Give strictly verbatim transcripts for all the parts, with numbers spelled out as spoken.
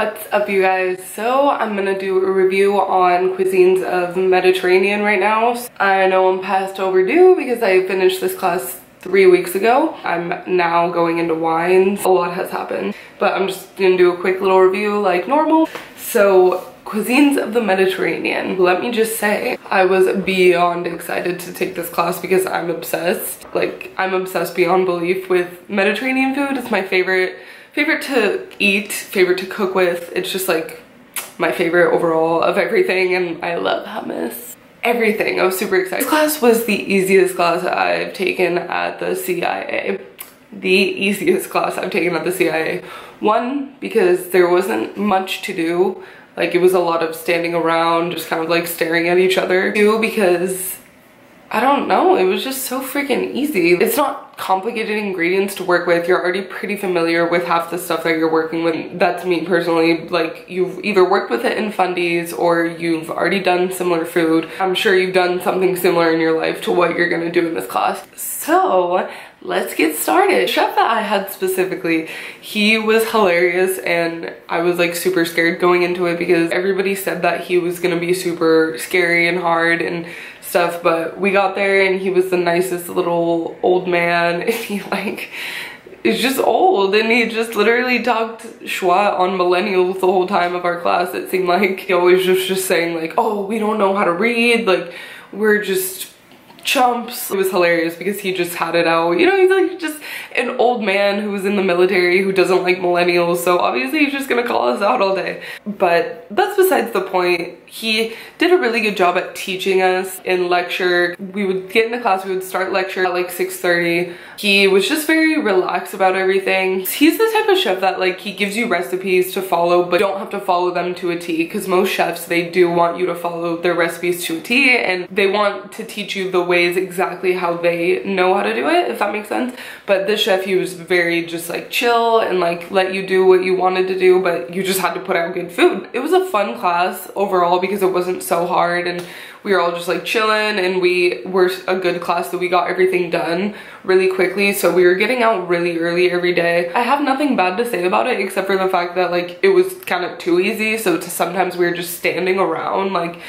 What's up, you guys? So I'm gonna do a review on cuisines of Mediterranean right now. I know I'm past overdue because I finished this class three weeks ago. I'm now going into wines. A lot has happened, but I'm just gonna do a quick little review like normal. So cuisines of the Mediterranean. Let me just say, I was beyond excited to take this class because I'm obsessed. Like, I'm obsessed beyond belief with Mediterranean food. It's my favorite. Favorite to eat, favorite to cook with. It's just like my favorite overall of everything, and I love hummus. Everything. I was super excited. This class was the easiest class I've taken at the C I A. The easiest class I've taken at the C I A. One, because there wasn't much to do. Like, it was a lot of standing around, just kind of like staring at each other. Two, because I don't know, it was just so freaking easy. It's not complicated ingredients to work with. You're already pretty familiar with half the stuff that you're working with. That's me personally. Like, you've either worked with it in fundies or you've already done similar food. I'm sure you've done something similar in your life to what you're gonna do in this class. So let's get started. The chef that I had specifically, he was hilarious, and I was like super scared going into it because everybody said that he was gonna be super scary and hard and stuff, but we got there and he was the nicest little old man, and he like is just old, and he just literally talked schwa on millennials the whole time of our class. It seemed like he always just just saying like, oh, we don't know how to read, like we're just chumps. It was hilarious because he just had it out, you know. He's like just an old man who was in the military who doesn't like millennials, so obviously he's just gonna call us out all day. But that's besides the point. He did a really good job at teaching us in lecture. We would get into class, we would start lecture at like six thirty. He was just very relaxed about everything. He's the type of chef that like he gives you recipes to follow, but don't have to follow them to a T, because most chefs, they do want you to follow their recipes to a T, and they want to teach you the ways exactly how they know how to do it, if that makes sense. But this chef, he was very just like chill and like let you do what you wanted to do, but you just had to put out good food. It was a fun class overall because it wasn't so hard, and we were all just like chilling, and we were a good class that we got everything done really quickly, so we were getting out really early every day. I have nothing bad to say about it except for the fact that like it was kind of too easy, so to sometimes we were just standing around like,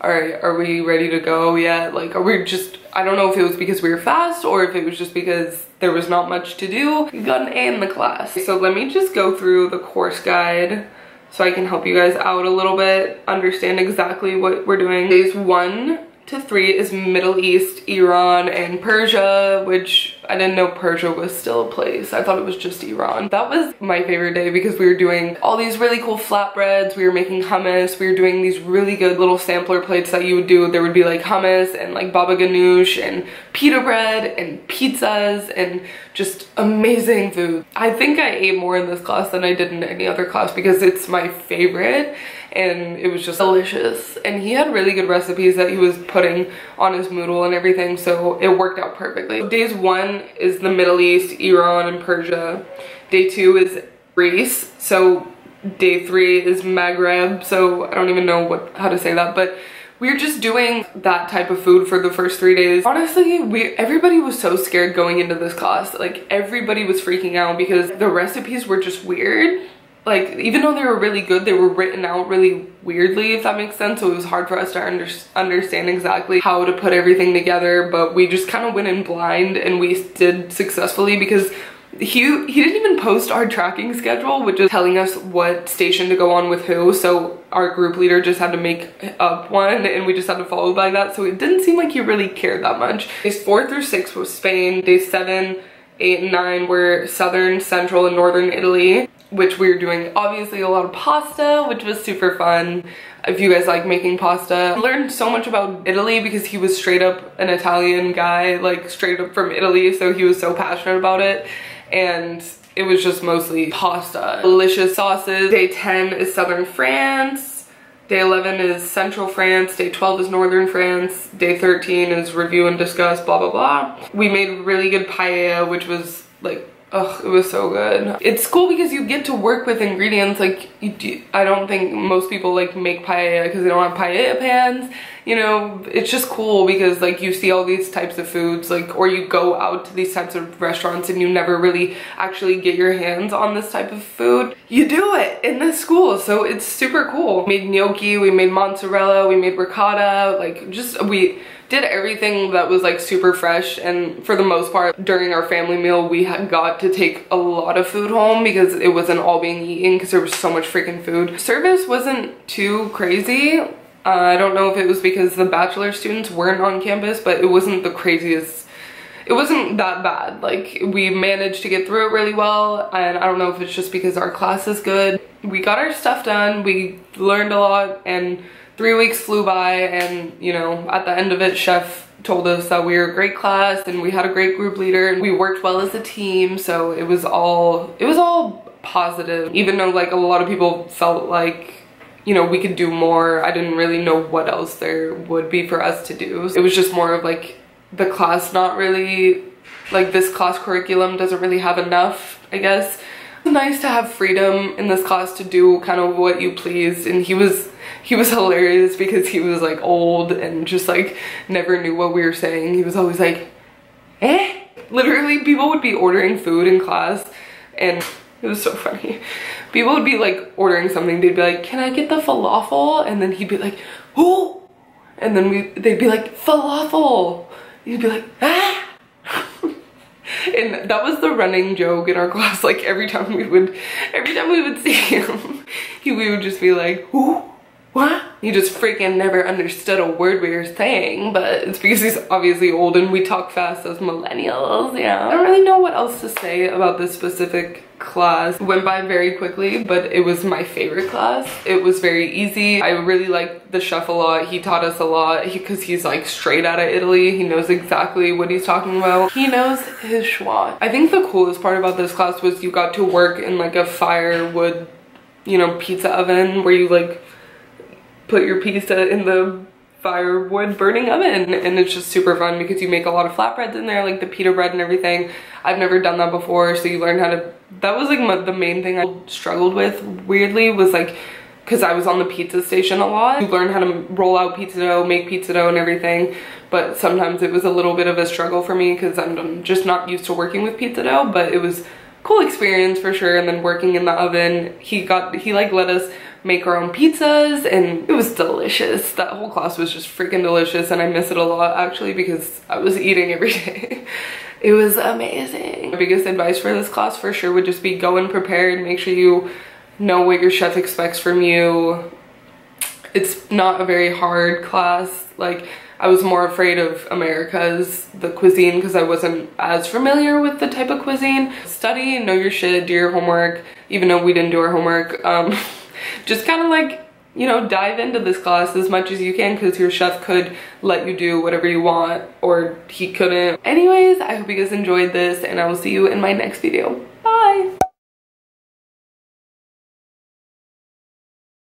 all right, are we ready to go yet? Like, are we just, I don't know if it was because we were fast or if it was just because there was not much to do. We got an A in the class. So let me just go through the course guide so I can help you guys out a little bit, understand exactly what we're doing. Days one to three is Middle East, Iran, and Persia, which I didn't know Persia was still a place. I thought it was just Iran. That was my favorite day because we were doing all these really cool flatbreads. We were making hummus. We were doing these really good little sampler plates that you would do. There would be like hummus and like baba ganoush and pita bread and pizzas and just amazing food. I think I ate more in this class than I did in any other class because it's my favorite, and it was just delicious. And he had really good recipes that he was putting on his Moodle and everything, so it worked out perfectly. Days one is the Middle East, Iran, and Persia. Day two is Greece. So day three is Maghreb, so I don't even know what how to say that, but we were just doing that type of food for the first three days. Honestly, we everybody was so scared going into this class. Like, everybody was freaking out because the recipes were just weird. Like, even though they were really good, they were written out really weirdly, if that makes sense, so it was hard for us to under understand exactly how to put everything together, but we just kind of went in blind, and we did successfully because he he didn't even post our tracking schedule, which is telling us what station to go on with who, so our group leader just had to make up one, and we just had to follow by that, so it didn't seem like he really cared that much. Days four through six was Spain. Days seven, eight, and nine were southern, central, and northern Italy, which we were doing obviously a lot of pasta, which was super fun if you guys like making pasta. I learned so much about Italy because he was straight up an Italian guy, like straight up from Italy, so he was so passionate about it, and it was just mostly pasta. Delicious sauces. Day ten is southern France. Day eleven is central France. Day twelve is northern France. Day thirteen is review and discuss, blah blah blah. We made really good paella, which was like Ugh, it was so good. It's cool because you get to work with ingredients. Like, you do, I don't think most people like make paella because they don't have paella pans. You know, it's just cool because like you see all these types of foods, like, or you go out to these types of restaurants and you never really actually get your hands on this type of food. You do it in this school, so it's super cool. We made gnocchi, we made mozzarella, we made ricotta, like just we did everything that was like super fresh, and for the most part during our family meal we had got to take a lot of food home because it wasn't all being eaten because there was so much freaking food. Service wasn't too crazy. uh, I don't know if it was because the bachelor students weren't on campus, but it wasn't the craziest. It wasn't that bad. Like, we managed to get through it really well, and I don't know if it's just because our class is good. We got our stuff done, we learned a lot, and three weeks flew by, and you know, at the end of it, Chef told us that we were a great class and we had a great group leader and we worked well as a team. So it was all, it was all positive. Even though like a lot of people felt like, you know, we could do more, I didn't really know what else there would be for us to do. It was just more of like the class not really, like this class curriculum doesn't really have enough, I guess. It's nice to have freedom in this class to do kind of what you pleased, and he was he was hilarious because he was like old and just like never knew what we were saying. He was always like, eh? Literally people would be ordering food in class, and it was so funny. People would be like ordering something, they'd be like, can I get the falafel? And then he'd be like, who? And then we they'd be like, falafel. You'd be like, ah! And that was the running joke in our class. Like every time we would, every time we would see him, he, we would just be like, who? What? He just freaking never understood a word we were saying, but it's because he's obviously old and we talk fast as millennials, you know? I don't really know what else to say about this specific class. It went by very quickly, but it was my favorite class. It was very easy. I really liked the chef a lot. He taught us a lot because he, he's like straight out of Italy. He knows exactly what he's talking about. He knows his schwa. I think the coolest part about this class was you got to work in like a firewood, you know, pizza oven where you like put your pizza in the firewood burning oven, and it's just super fun because you make a lot of flatbreads in there, like the pita bread and everything. I've never done that before, so you learn how to, that was like my, the main thing I struggled with weirdly was like, because I was on the pizza station a lot, you learn how to roll out pizza dough, make pizza dough and everything, but sometimes it was a little bit of a struggle for me because I'm just not used to working with pizza dough, but it was cool experience for sure. And then working in the oven, he got he like let us make our own pizzas, and it was delicious. That whole class was just freaking delicious, and I miss it a lot actually because I was eating every day. It was amazing. My biggest advice for this class for sure would just be go and prepare and make sure you know what your chef expects from you. It's not a very hard class. Like, I was more afraid of America's, the cuisine, because I wasn't as familiar with the type of cuisine. Study, know your shit, do your homework, even though we didn't do our homework. Um, just kind of like, you know, dive into this class as much as you can because your chef could let you do whatever you want, or he couldn't. Anyways, I hope you guys enjoyed this, and I will see you in my next video.